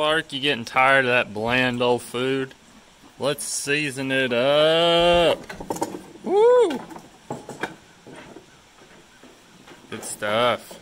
Clark, you getting tired of that bland old food? Let's season it up. Woo! Good stuff.